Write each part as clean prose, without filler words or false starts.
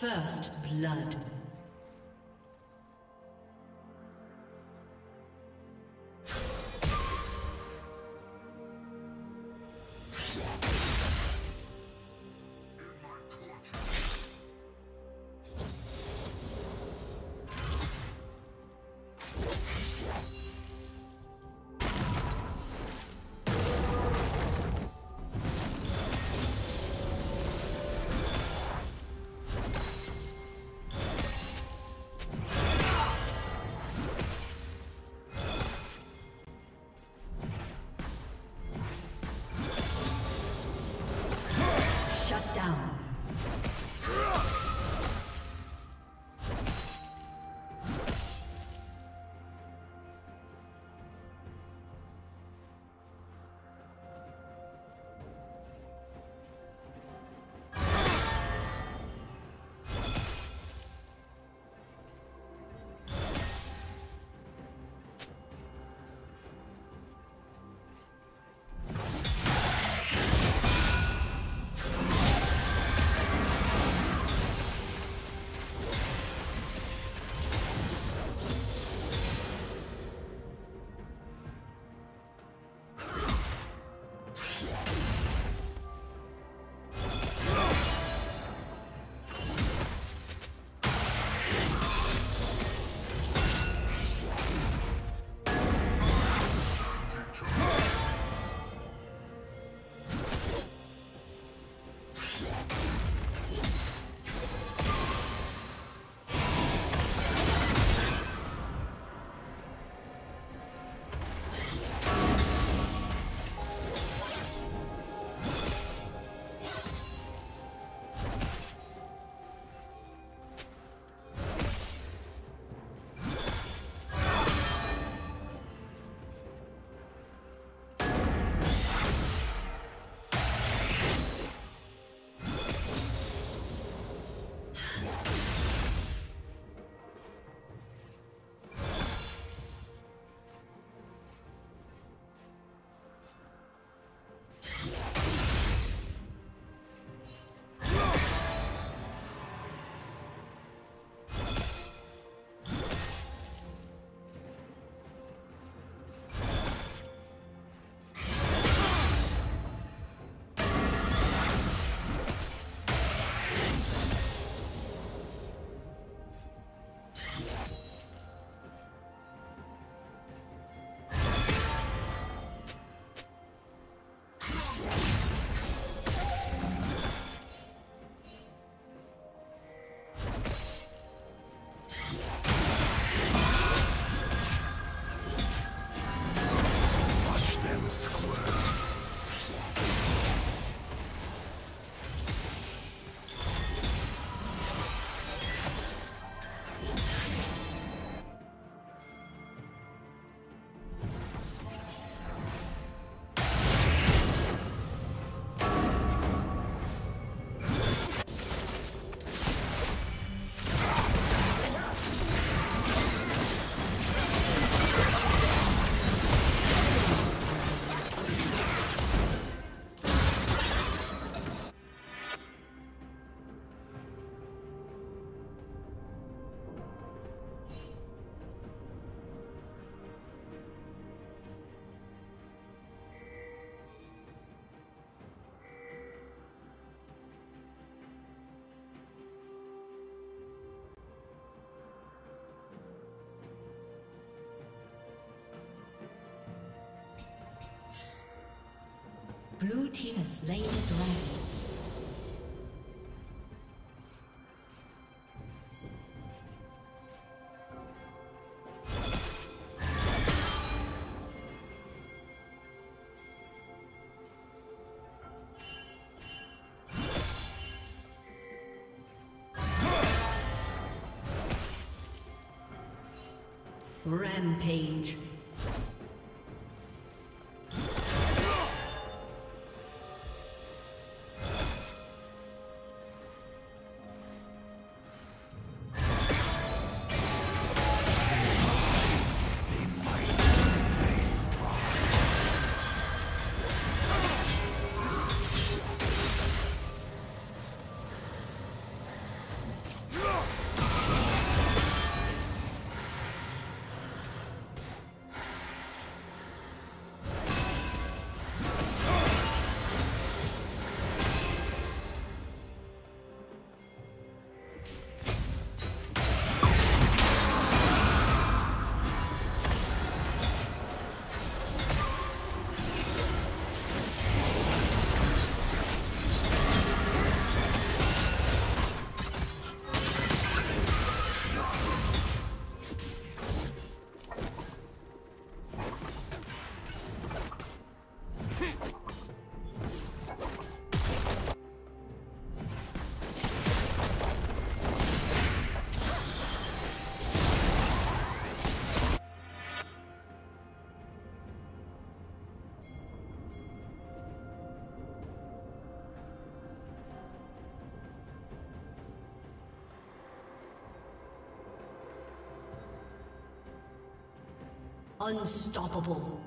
First blood. Blue team has slain the dragon. Rampage. Unstoppable.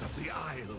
Of the island.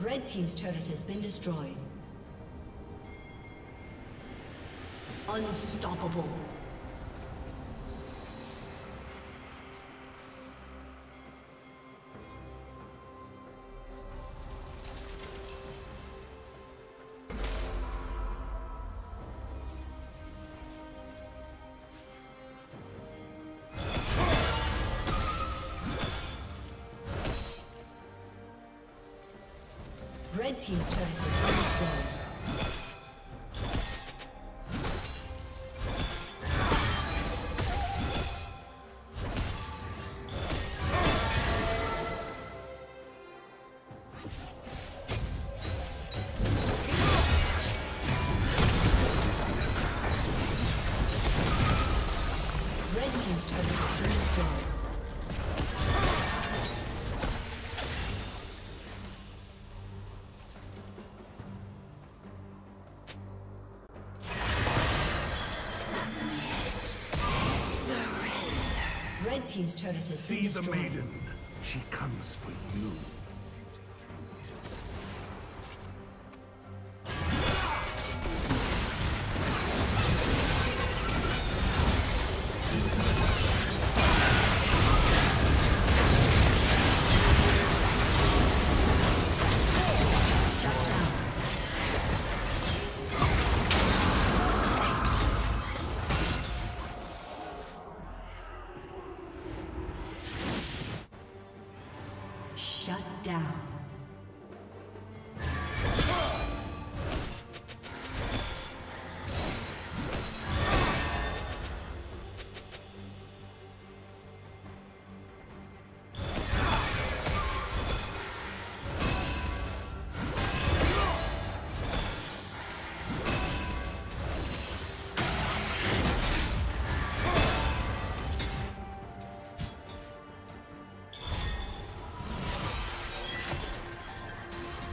Red Team's turret has been destroyed. Unstoppable. Red Team's turret has been destroyed. Team's turret has been destroyed. See the maiden. She comes for you.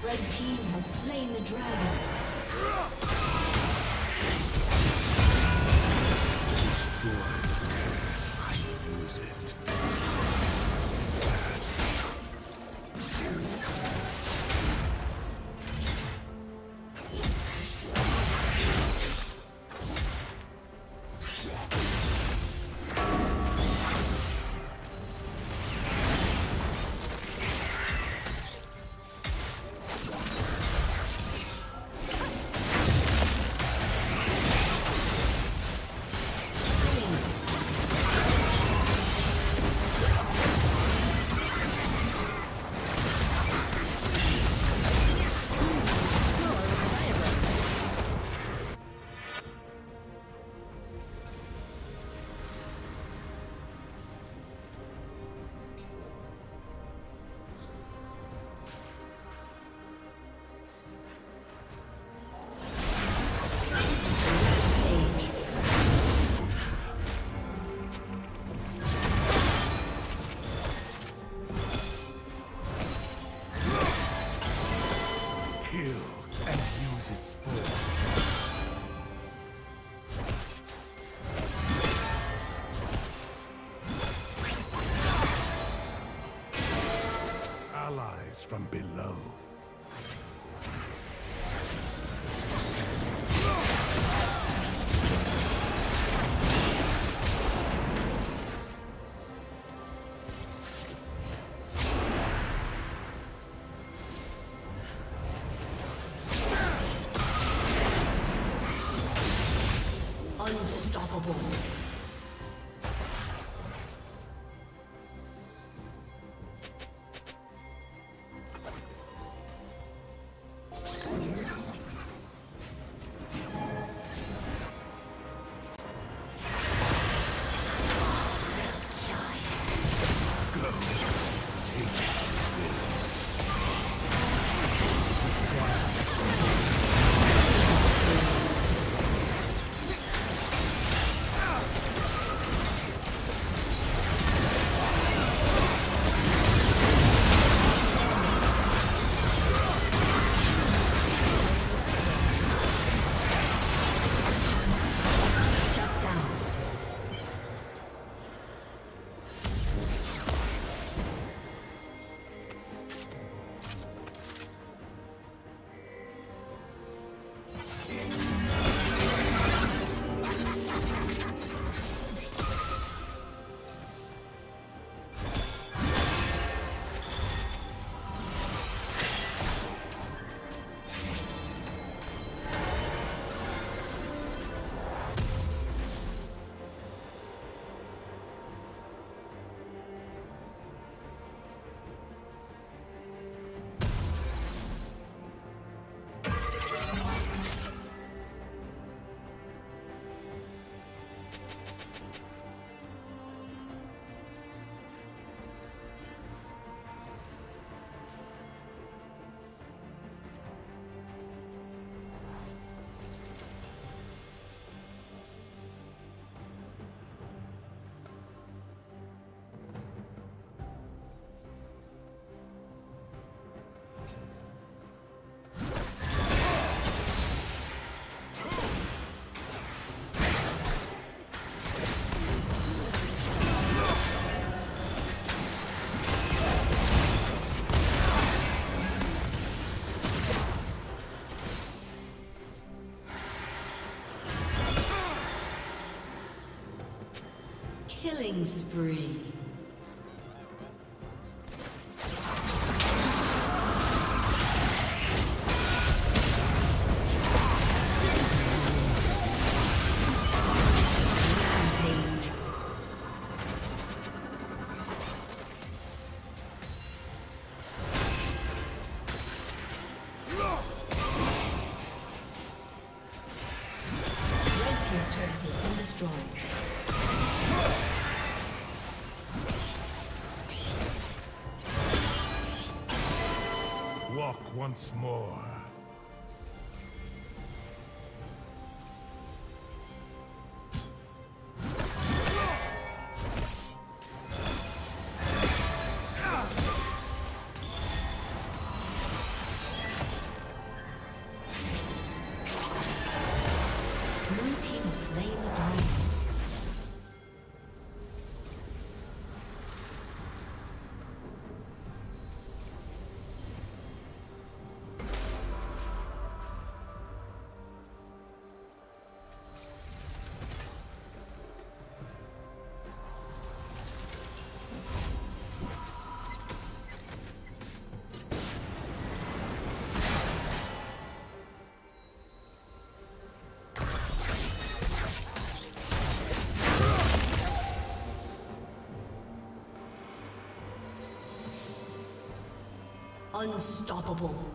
The red team has slain the dragon. Destroy. Unstoppable. Killing spree. Once more. Unstoppable.